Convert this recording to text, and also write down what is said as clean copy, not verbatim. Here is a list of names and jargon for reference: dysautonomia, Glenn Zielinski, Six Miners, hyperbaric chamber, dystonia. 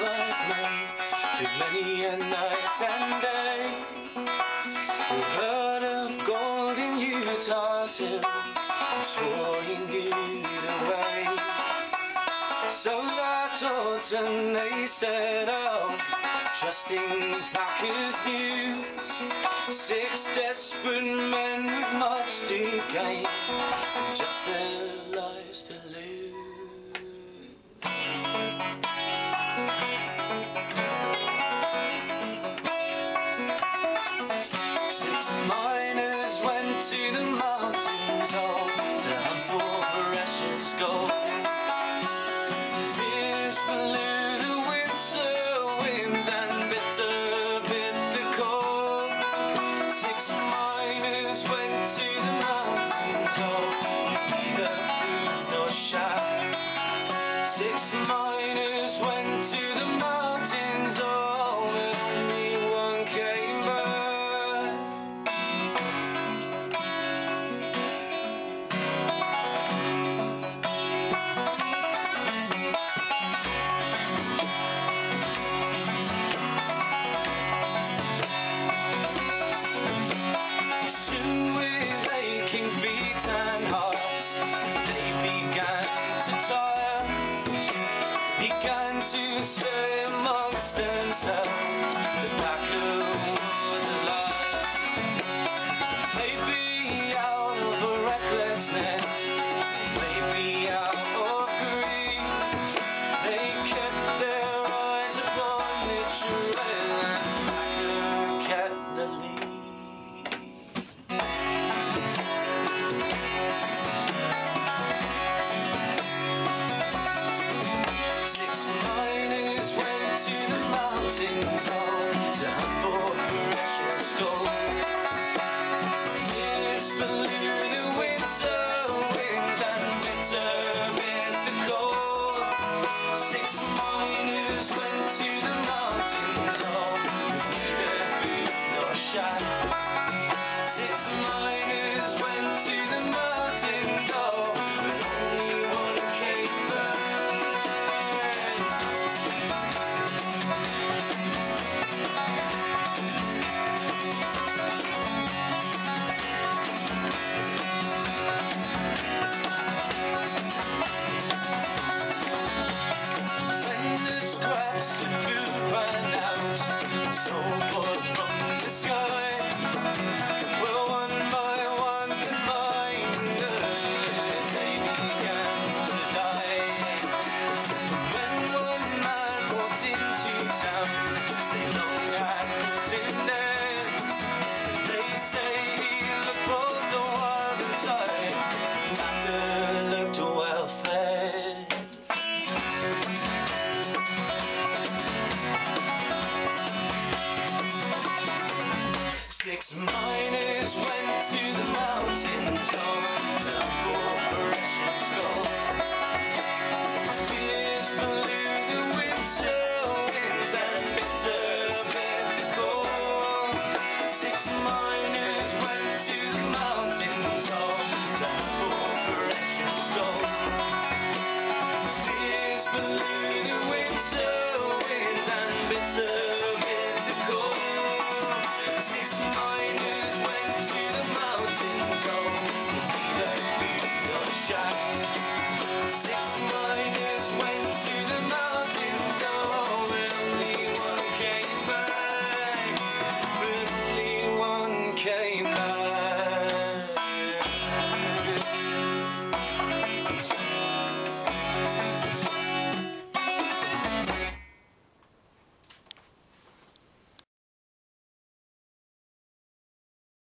firemen through many a night and day. We heard of gold in Utah's hills and swore he knew the way. So that autumn they set out, trusting Packers news. Six desperate men with much to gain and just their lives to lose. Six miners went to the mountains all, but only one came back. Soon with aching feet and hearts, they began to talk. Began to say amongst themselves, the Packer was alive. Maybe out of a recklessness, maybe out of greed, they kept their eyes upon the trail, and the Packer kept the lead. Six miners went to the mountains.